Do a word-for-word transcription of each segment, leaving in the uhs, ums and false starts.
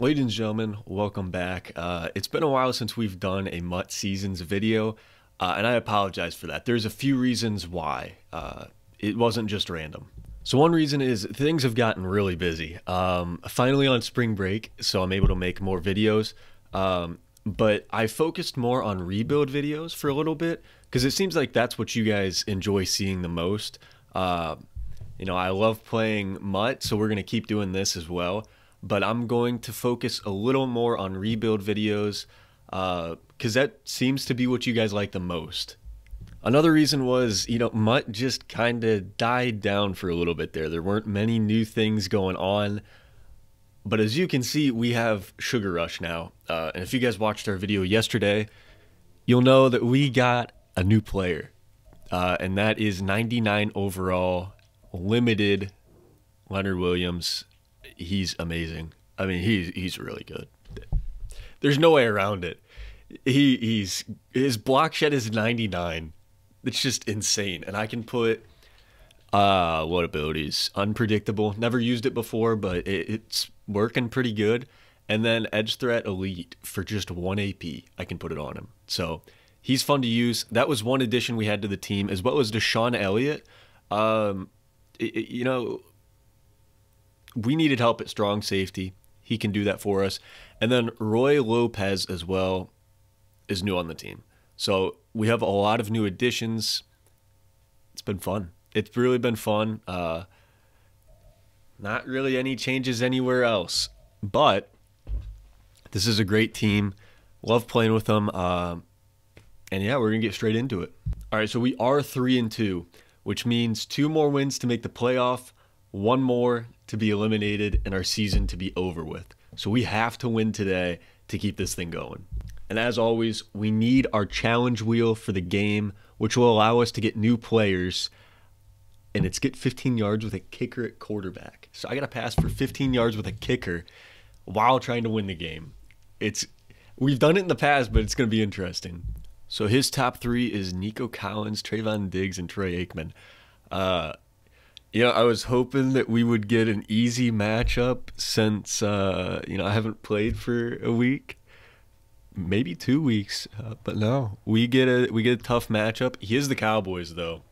Ladies and gentlemen, welcome back. Uh, it's been a while since we've done a M U T Seasons video, uh, and I apologize for that. There's a few reasons why. Uh, it wasn't just random. So one reason is things have gotten really busy. Um, finally on spring break, so I'm able to make more videos, um, but I focused more on rebuild videos for a little bit, because it seems like that's what you guys enjoy seeing the most. Uh, you know, I love playing M U T, so we're going to keep doing this as well. But I'm going to focus a little more on rebuild videos because uh, that seems to be what you guys like the most. Another reason was, you know, M U T just kind of died down for a little bit there. There weren't many new things going on. But as you can see, we have Sugar Rush now. Uh, and if you guys watched our video yesterday, you'll know that we got a new player. Uh, and that is ninety-nine overall, limited Leonard Williams. He's amazing. I mean, he's he's really good. There's no way around it. He he's his block shed is ninety-nine. It's just insane. And I can put uh what abilities? Unpredictable. Never used it before, but it, it's working pretty good. And then Edge Threat Elite for just one A P. I can put it on him. So he's fun to use. That was one addition we had to the team, as well as Deshaun Elliott. Um, it, it, you know. We needed help at strong safety. He can do that for us. And then Roy Lopez as well is new on the team. So we have a lot of new additions. It's been fun. It's really been fun. Uh, not really any changes anywhere else. But this is a great team. Love playing with them. Uh, and yeah, we're going to get straight into it. All right, so we are three and two, which means two more wins to make the playoff, one more to be eliminated, and our season to be over with. So we have to win today to keep this thing going. And as always, we need our challenge wheel for the game, which will allow us to get new players. And it's get fifteen yards with a kicker at quarterback. So I got to pass for fifteen yards with a kicker while trying to win the game. It's we've done it in the past, but it's going to be interesting. So his top three is Nico Collins, Trayvon Diggs, and Troy Aikman. Uh... You know, I was hoping that we would get an easy matchup since, uh, you know, I haven't played for a week, maybe two weeks, uh, but no, we get a we get a tough matchup. He is the Cowboys, though.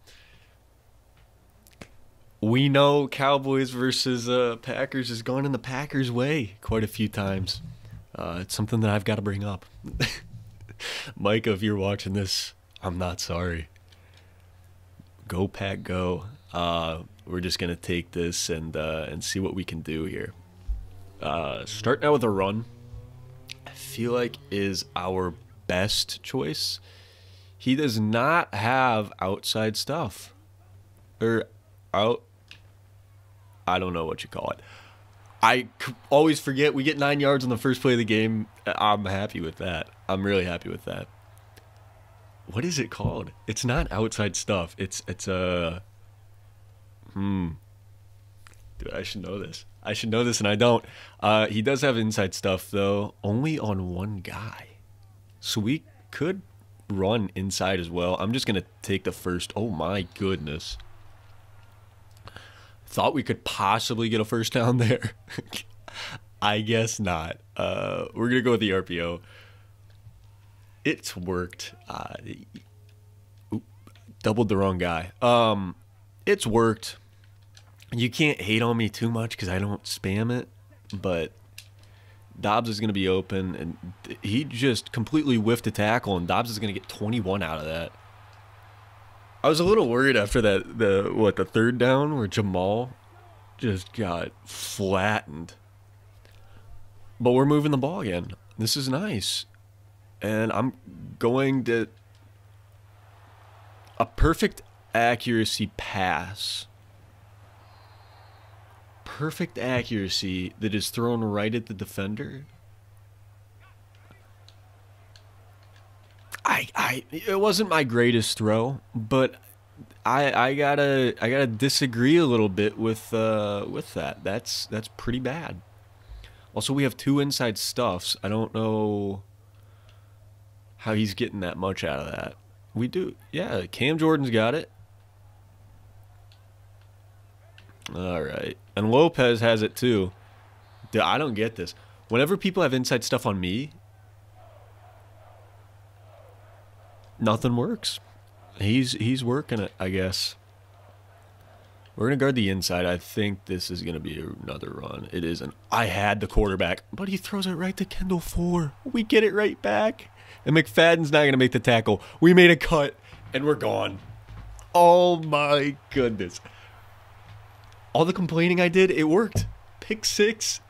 We know Cowboys versus uh, Packers has gone in the Packers' way quite a few times. Uh, it's something that I've got to bring up. Micah, if you're watching this, I'm not sorry. Go Pack, go. Uh, we're just going to take this and uh, and see what we can do here. Uh, starting out with a run, I feel like is our best choice. He does not have outside stuff. Or out. I don't know what you call it. I always forget we get nine yards on the first play of the game. I'm happy with that. I'm really happy with that. What is it called? It's not outside stuff. It's, it's a... Hmm. Dude, I should know this. I should know this, and I don't. Uh, he does have inside stuff, though, only on one guy. So we could run inside as well. I'm just going to take the first. Oh, my goodness. Thought we could possibly get a first down there. I guess not. Uh, we're going to go with the R P O. It's worked. Uh, oop, doubled the wrong guy. Um... It's worked. You can't hate on me too much because I don't spam it, but Dobbs is going to be open, and he just completely whiffed a tackle, and Dobbs is going to get twenty-one out of that. I was a little worried after that, the what, the third down where Jamal just got flattened. But we're moving the ball again. This is nice. And I'm going to a perfect accuracy pass. Perfect accuracy that is thrown right at the defender. I I it wasn't my greatest throw, but I I gotta I gotta disagree a little bit with uh with that. That's that's pretty bad. Also, we have two inside stuffs. I don't know how he's getting that much out of that. We do, yeah. Cam Jordan's got it. All right. And Lopez has it too. Dude, I don't get this. Whenever people have inside stuff on me, nothing works. He's he's working it, I guess. We're going to guard the inside. I think this is going to be another run. It is. An, I had the quarterback, but he throws it right to Kendall Fuller. We get it right back. And McFadden's not going to make the tackle. We made a cut, and we're gone. Oh, my goodness. All the complaining I did, it worked. Pick six.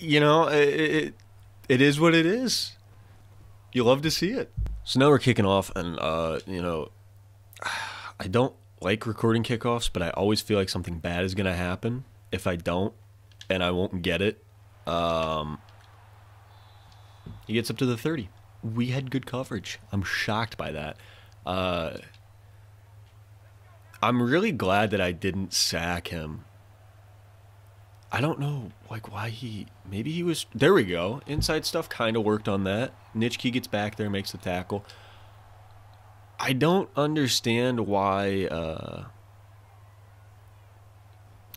You know, it, it, it is what it is. You love to see it. So now we're kicking off, and, uh, you know, I don't like recording kickoffs, but I always feel like something bad is going to happen if I don't, and I won't get it. Um, he gets up to the thirty. We had good coverage. I'm shocked by that. Uh, I'm really glad that I didn't sack him. I don't know, like, why he... Maybe he was... There we go. Inside stuff kind of worked on that. Nitschke gets back there, makes the tackle. I don't understand why... Uh,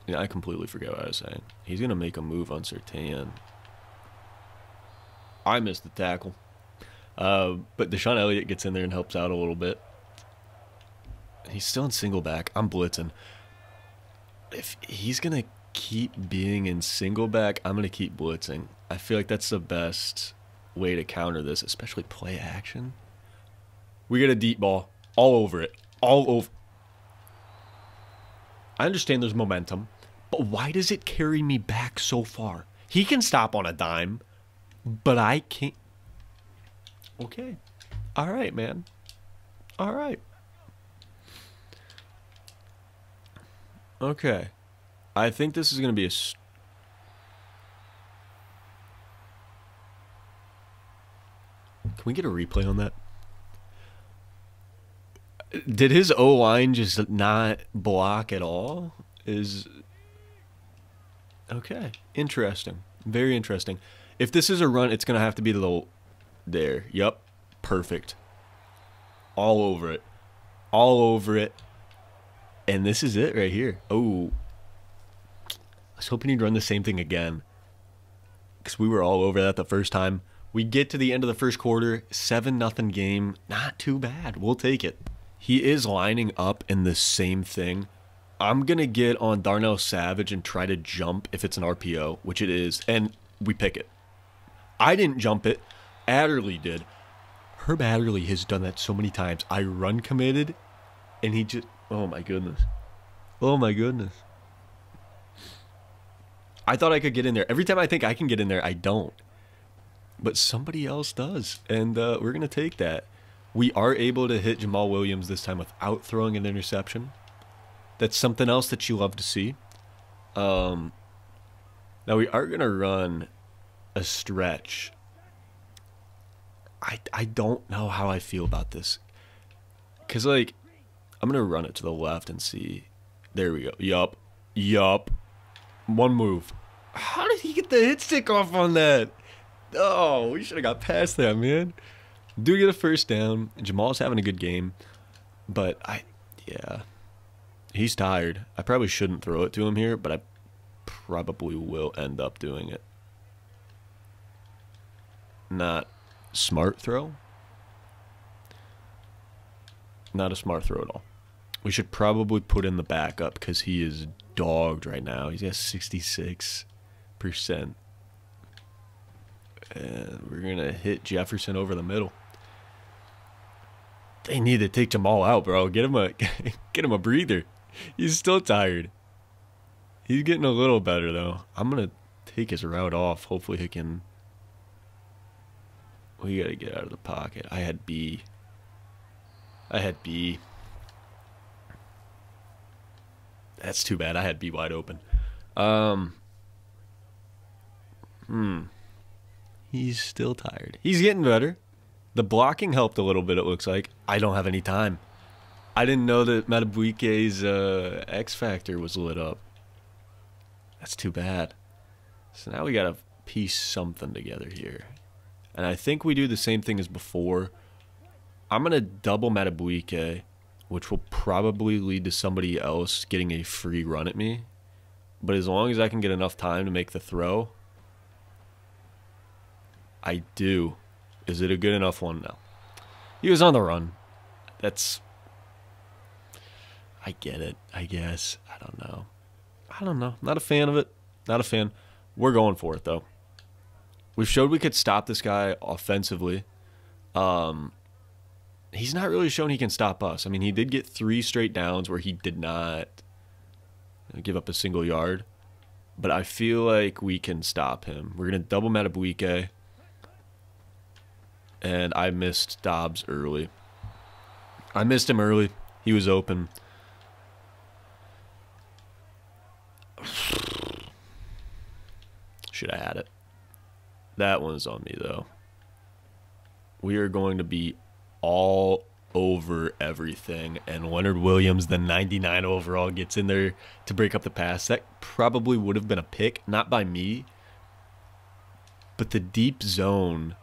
you know, I completely forget what I was saying. He's going to make a move on Surtain. I missed the tackle. Uh, but Deshaun Elliott gets in there and helps out a little bit. He's still in single back. I'm blitzing. If he's going to... keep being in single back, I'm going to keep blitzing. I feel like that's the best way to counter this, especially play action. We get a deep ball. All over it. All over. I understand there's momentum, but why does it carry me back so far? He can stop on a dime, but I can't. Okay. All right, man. All right. Okay. I think this is going to be a... St Can we get a replay on that? Did his O-line just not block at all? Is... Okay. Interesting. Very interesting. If this is a run, it's going to have to be the little... There. Yep. Perfect. All over it. All over it. And this is it right here. Oh... I was hoping he'd run the same thing again, because we were all over that the first time. We get to the end of the first quarter, seven nothing game. Not too bad. We'll take it. He is lining up in the same thing. I'm going to get on Darnell Savage and try to jump if it's an R P O, which it is, and we pick it. I didn't jump it. Adderley did. Herb Adderley has done that so many times. I run committed, and he just... Oh, my goodness. Oh, my goodness. I thought I could get in there. Every time I think I can get in there, I don't. But somebody else does, and uh, we're going to take that. We are able to hit Jamal Williams this time without throwing an interception. That's something else that you love to see. Um, now, we are going to run a stretch. I, I don't know how I feel about this. Because, like, I'm going to run it to the left and see. There we go. Yup. Yup. One move. How did he get the hit stick off on that? Oh, we should have got past that, man. Do get a first down. Jamal's having a good game. But, I, yeah. He's tired. I probably shouldn't throw it to him here, but I probably will end up doing it. Not smart throw. Not a smart throw at all. We should probably put in the backup because he is dogged right now. He's got sixty-six percent. And we're going to hit Jefferson over the middle. They need to take Jamal out, bro. Get him a get him a breather. He's still tired. He's getting a little better, though. I'm going to take his route off. Hopefully he can... We got to get out of the pocket. I had B. I had B. That's too bad. I had B wide open. Um, hmm. He's still tired. He's getting better. The blocking helped a little bit, it looks like. I don't have any time. I didn't know that Matabuike's uh, X Factor was lit up. That's too bad. So now we got to piece something together here. And I think we do the same thing as before. I'm going to double Matabuike, which will probably lead to somebody else getting a free run at me. But as long as I can get enough time to make the throw, I do. Is it a good enough one? No. He was on the run. That's... I get it, I guess. I don't know. I don't know. Not a fan of it. Not a fan. We're going for it, though. We've showed we could stop this guy offensively. Um, he's not really shown he can stop us. I mean, he did get three straight downs where he did not give up a single yard. But I feel like we can stop him. We're going to double Matabuike. And I missed Dobbs early. I missed him early. He was open. Should have had it. That one's on me, though. We are going to be all over everything. And Leonard Williams, the ninety-nine overall, gets in there to break up the pass. That probably would have been a pick. Not by me. But the deep zone...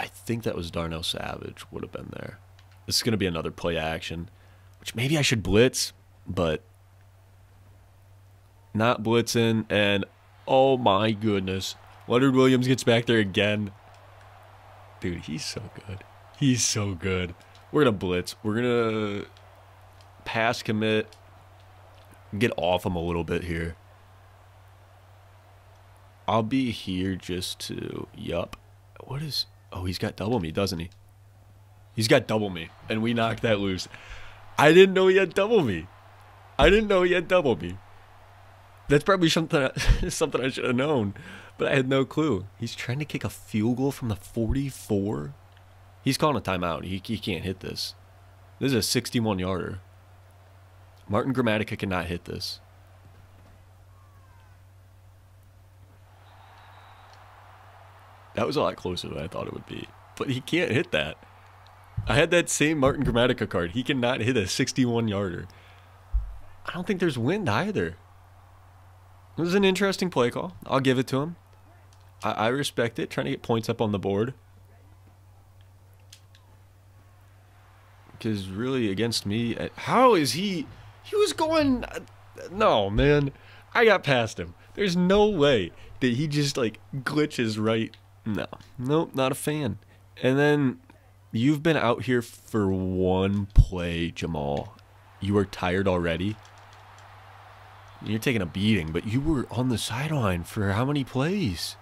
I think that was Darnell Savage would have been there. This is going to be another play action, which maybe I should blitz, but not blitzing. And, oh, my goodness. Leonard Williams gets back there again. Dude, he's so good. He's so good. We're going to blitz. We're going to pass commit. Get off him a little bit here. I'll be here just to... Yup. What is... Oh, he's got double me, doesn't he? He's got double me, and we knocked that loose. I didn't know he had double me. I didn't know he had double me. That's probably something I, something I should have known, but I had no clue. He's trying to kick a field goal from the forty-four. He's calling a timeout. He, he can't hit this. This is a sixty-one yarder. Martin Gramatica cannot hit this. That was a lot closer than I thought it would be. But he can't hit that. I had that same Martin Gramatica card. He cannot hit a sixty-one yarder. I don't think there's wind either. It was an interesting play call. I'll give it to him. I, I respect it. Trying to get points up on the board. Because really against me... How is he... He was going... No, man. I got past him. There's no way that he just, like, glitches right... No. Nope, not a fan. And then you've been out here for one play, Jamal. You are tired already. You're taking a beating, but you were on the sideline for how many plays?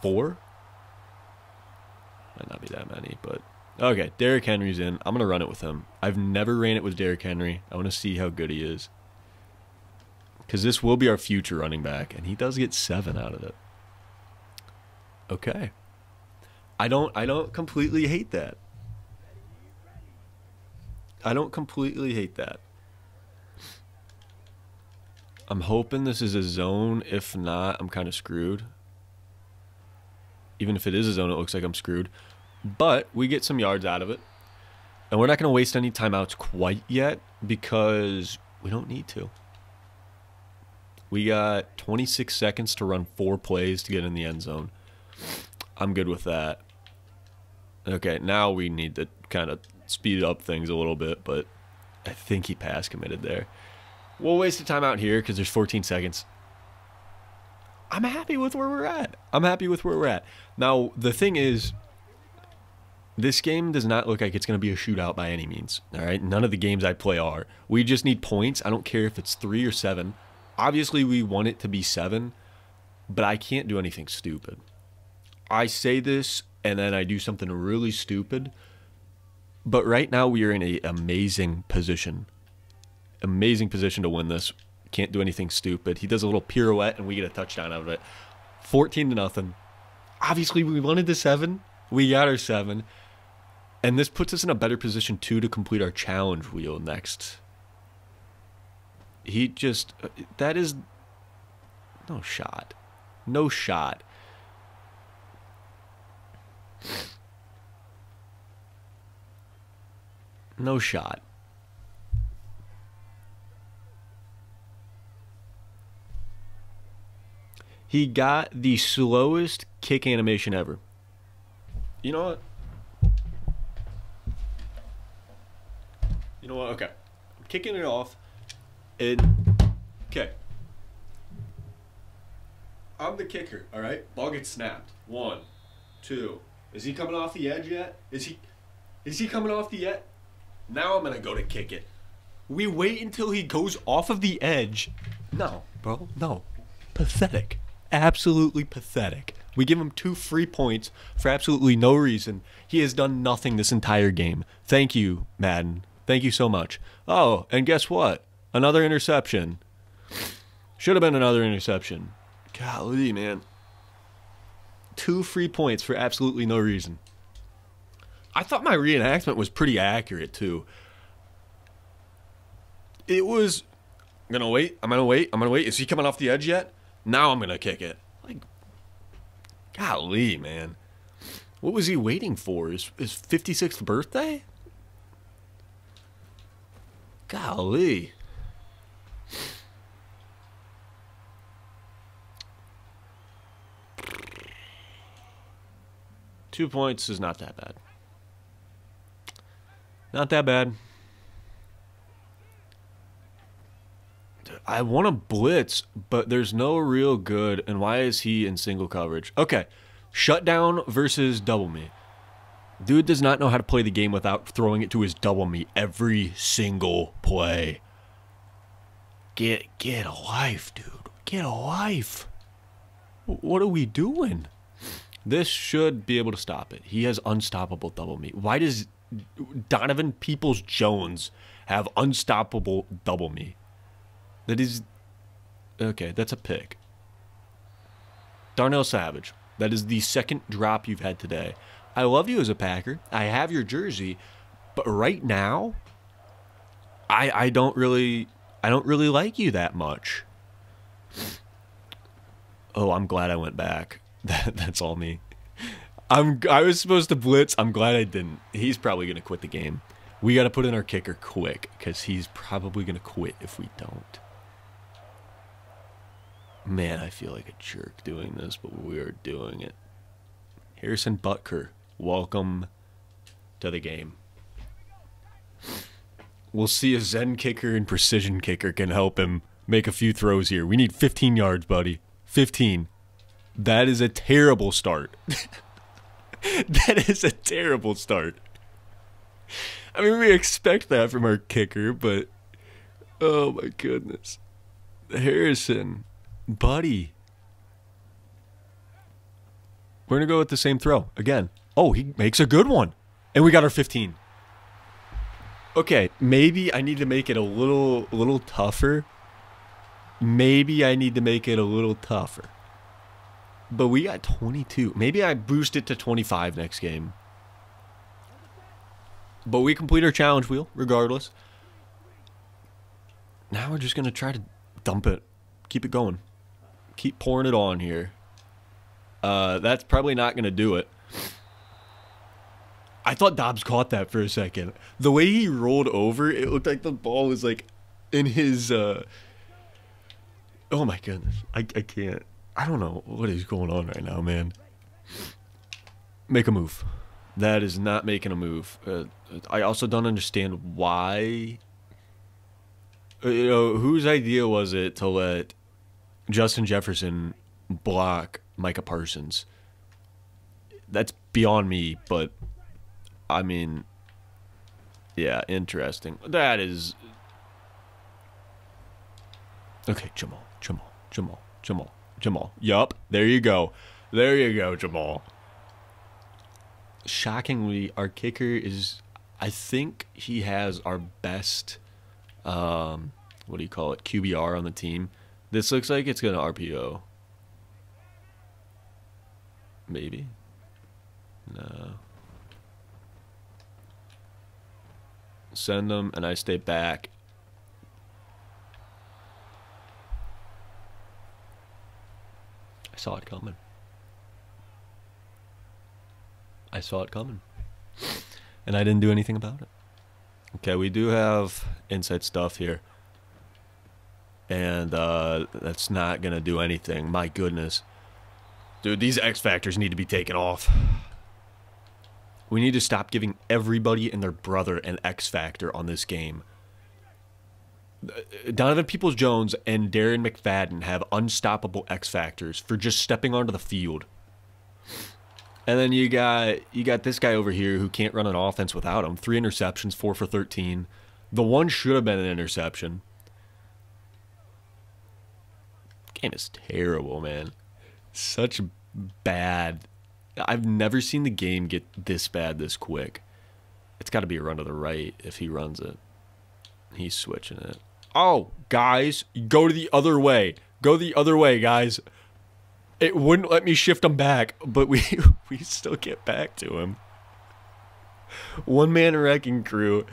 Four? Might not be that many, but... Okay, Derrick Henry's in. I'm going to run it with him. I've never ran it with Derrick Henry. I want to see how good he is. Because this will be our future running back, and he does get seven out of it. Okay. I don't I don't completely hate that. I don't completely hate that. I'm hoping this is a zone. If not, I'm kind of screwed. Even if it is a zone, it looks like I'm screwed. But we get some yards out of it. And we're not going to waste any timeouts quite yet because we don't need to. We got twenty-six seconds to run four plays to get in the end zone. I'm good with that. Okay, now we need to kind of speed up things a little bit, but I think he pass committed there. We'll waste the time out here because there's fourteen seconds. I'm happy with where we're at. I'm happy with where we're at. Now, the thing is, this game does not look like it's going to be a shootout by any means. All right, none of the games I play are. We just need points. I don't care if it's three or seven. Obviously, we want it to be seven, but I can't do anything stupid. I say this, and then I do something really stupid. But right now, we are in an amazing position. Amazing position to win this. Can't do anything stupid. He does a little pirouette, and we get a touchdown out of it. fourteen to nothing. Obviously, we wanted the seven. We got our seven. And this puts us in a better position, too, to complete our challenge wheel next. He just... That is... No shot. No shot. No shot. He got the slowest kick animation ever. You know what? You know what? Okay. I'm kicking it off. And... Okay. I'm the kicker, all right? Ball gets snapped. One, two. Is he coming off the edge yet? Is he is he coming off the edge? Now I'm going to go to kick it. We wait until he goes off of the edge. No, bro, no. Pathetic. Absolutely pathetic. We give him two free points for absolutely no reason. He has done nothing this entire game. Thank you, Madden. Thank you so much. Oh, and guess what? Another interception. Should have been another interception. Golly, man. Two free points for absolutely no reason. I thought my reenactment was pretty accurate, too. It was... I'm going to wait. I'm going to wait. I'm going to wait. Is he coming off the edge yet? Now I'm going to kick it. Like, golly, man. What was he waiting for? His, his fifty-sixth birthday? Golly. Two points is not that bad. Not that bad. I want to blitz, but there's no real good. And why is he in single coverage? Okay. Shutdown versus double me. Dude does not know how to play the game without throwing it to his double me every single play. Get, get a life, dude. Get a life. What are we doing? This should be able to stop it. He has unstoppable double me. Why does Donovan Peoples Jones have unstoppable double me? That is... Okay, that's a pick. Darnell Savage. That is the second drop you've had today. I love you as a Packer. I have your jersey. But right now, I I don't really... I don't really like you that much. Oh, I'm glad I went back. That, that's all me. I'm, I was supposed to blitz. I'm glad I didn't. He's probably going to quit the game. We got to put in our kicker quick because he's probably going to quit if we don't. Man, I feel like a jerk doing this, but we are doing it. Harrison Butker, welcome to the game. We'll see if Zen kicker and precision kicker can help him make a few throws here. We need fifteen yards, buddy. fifteen. That is a terrible start. That is a terrible start. I mean, we expect that from our kicker, but... Oh, my goodness. Harrison, buddy. We're going to go with the same throw again. Oh, he makes a good one. And we got our fifteen. Okay, maybe I need to make it a little, a little tougher. Maybe I need to make it a little tougher. But we got twenty-two. Maybe I boost it to twenty-five next game. But we complete our challenge wheel, regardless. Now we're just going to try to dump it. Keep it going. Keep pouring it on here. Uh, that's probably not going to do it. I thought Dobbs caught that for a second. The way he rolled over, it looked like the ball was like in his... Uh... Oh my goodness. I, I can't. I don't know what is going on right now, man. Make a move. That is not making a move. Uh, I also don't understand why. You know, whose idea was it to let Justin Jefferson block Micah Parsons? That's beyond me, but I mean, yeah, interesting. That is okay. Jamal, Jamal, Jamal, Jamal, Jamal. Yup, there you go, there you go, Jamal. Shockingly, our kicker is, I think he has our best, um, what do you call it, Q B R on the team. This looks like it's going to R P O. Maybe? No. Send them, and I stay back. I saw it coming. I saw it coming, and I didn't do anything about it. Okay, we do have inside stuff here, and uh, that's not going to do anything. My goodness. Dude, these X-Factors need to be taken off. We need to stop giving everybody and their brother an X-Factor on this game. Donovan Peoples Jones and Darren McFadden have unstoppable X factors for just stepping onto the field. And then you got you got this guy over here who can't run an offense without him. Three interceptions, four for thirteen. The one should have been an interception. Game is terrible, man. Such bad. I've never seen the game get this bad this quick. It's got to be a run to the right if he runs it. He's switching it. Oh, guys, go to the other way. Go the other way, guys. It wouldn't let me shift him back, but we we still get back to him. One man wrecking crew.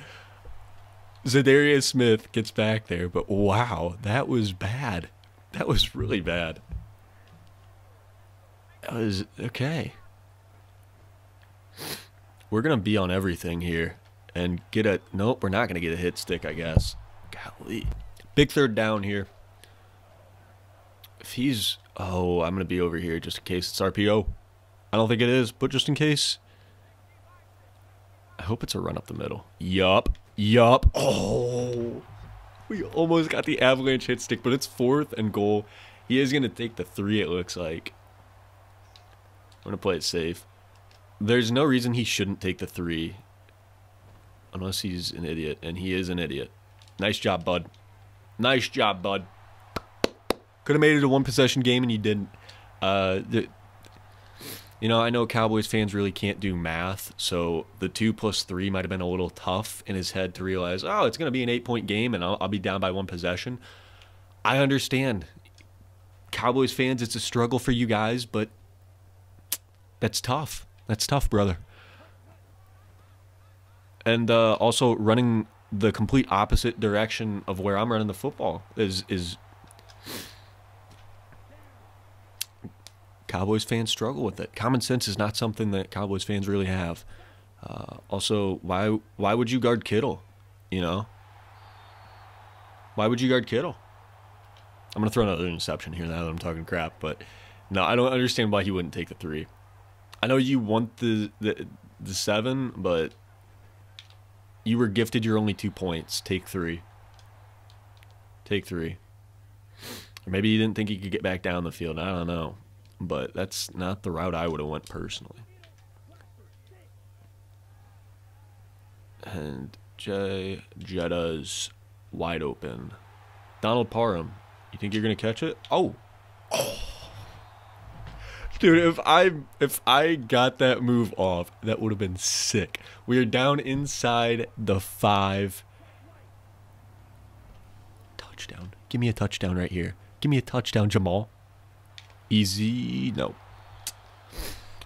Za'Darius Smith gets back there, but wow, that was bad. That was really bad. That was okay. We're gonna be on everything here and get a nope. We're not gonna get a hit stick, I guess. Golly, big third down here. If he's oh, I'm gonna be over here just in case it's R P O. I don't think it is, but just in case. I hope it's a run up the middle. Yup. Yup. Oh, we almost got the avalanche hit stick, but it's fourth and goal. He is gonna take the three. It looks like. I'm gonna play it safe. There's no reason he shouldn't take the three. Unless he's an idiot, and he is an idiot. Nice job, bud. Nice job, bud. Could have made it a one-possession game, and you didn't. Uh, the, you know, I know Cowboys fans really can't do math, so the two plus three might have been a little tough in his head to realize, oh, it's going to be an eight-point game, and I'll, I'll be down by one possession. I understand. Cowboys fans, it's a struggle for you guys, but that's tough. That's tough, brother. And uh, also running the complete opposite direction of where I'm running the football is is Cowboys fans struggle with it. Common sense is not something that Cowboys fans really have. Uh, also, why why would you guard Kittle? You know, why would you guard Kittle? I'm gonna throw another interception here now that I'm talking crap, but no, I don't understand why he wouldn't take the three. I know you want the the, the seven, but you were gifted your only two points. Take three. Take three. Or maybe you didn't think you could get back down the field. I don't know. But that's not the route I would have went personally. And Jay Jetta's wide open. Donald Parham. You think you're going to catch it? Oh. Oh. Dude, if I if I got that move off, that would have been sick. We are down inside the five. Touchdown. Give me a touchdown right here. Give me a touchdown, Jamal. Easy. No.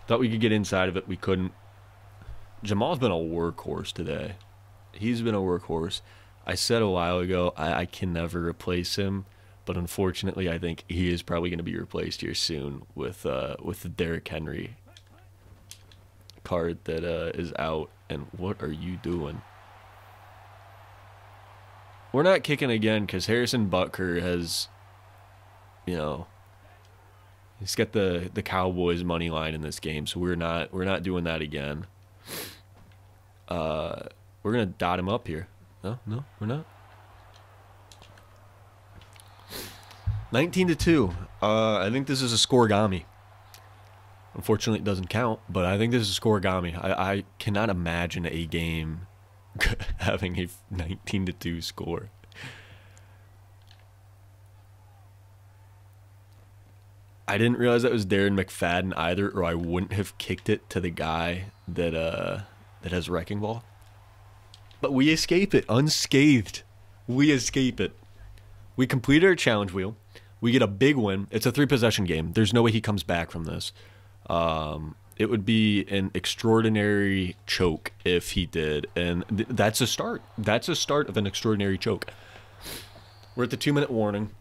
Thought we could get inside of it. We couldn't. Jamal's been a workhorse today. He's been a workhorse. I said a while ago, I, I can never replace him. But unfortunately, I think he is probably going to be replaced here soon with uh, with the Derrick Henry card that uh, is out. And what are you doing? We're not kicking again because Harrison Butker has, you know, he's got the the Cowboys money line in this game, so we're not we're not doing that again. Uh, we're gonna dot him up here. No, no, we're not. nineteen to two. Uh, I think this is a scoregami. Unfortunately, it doesn't count, but I think this is a scoregami. I, I cannot imagine a game having a nineteen to two score. I didn't realize that was Darren McFadden either, or I wouldn't have kicked it to the guy that uh that has wrecking ball. But we escape it unscathed. We escape it. We completed our challenge wheel. We get a big win. It's a three-possession game. There's no way he comes back from this. Um, it would be an extraordinary choke if he did, and th that's a start. That's a start of an extraordinary choke. We're at the two-minute warning.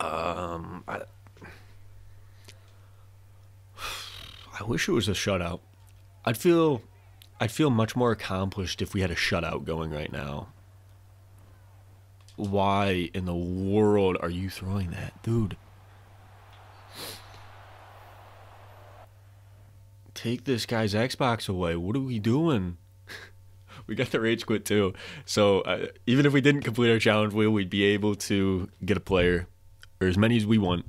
Um, I, I wish it was a shutout. I'd feel, I'd feel much more accomplished if we had a shutout going right now. Why in the world are you throwing that, dude? Take this guy's Xbox away. What are we doing? We got the rage quit too. So uh, even if we didn't complete our challenge wheel, we'd be able to get a player or as many as we want.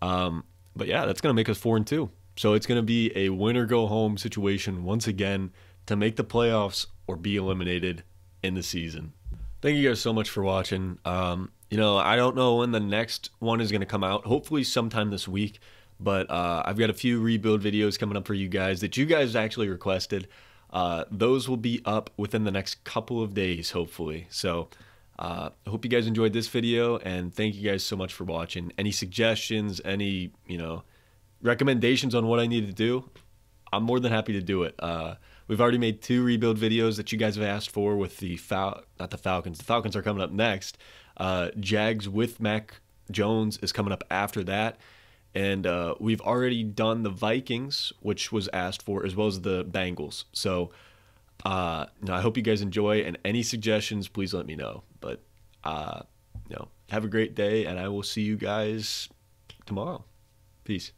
Um, but yeah, that's going to make us four and two. So it's going to be a win or go home situation once again to make the playoffs or be eliminated in the season. Thank you guys so much for watching. Um, you know, I don't know when the next one is going to come out. Hopefully sometime this week. But uh, I've got a few rebuild videos coming up for you guys that you guys actually requested. Uh, those will be up within the next couple of days, hopefully. So uh, I hope you guys enjoyed this video, and thank you guys so much for watching. Any suggestions, any, you know, recommendations on what I need to do, I'm more than happy to do it. Uh, we've already made two rebuild videos that you guys have asked for with the Fal- not the Falcons. The Falcons are coming up next. Uh, Jags with Mac Jones is coming up after that. And uh, we've already done the Vikings, which was asked for, as well as the Bengals. So uh, no, I hope you guys enjoy. And any suggestions, please let me know. But uh, you know, have a great day, and I will see you guys tomorrow. Peace.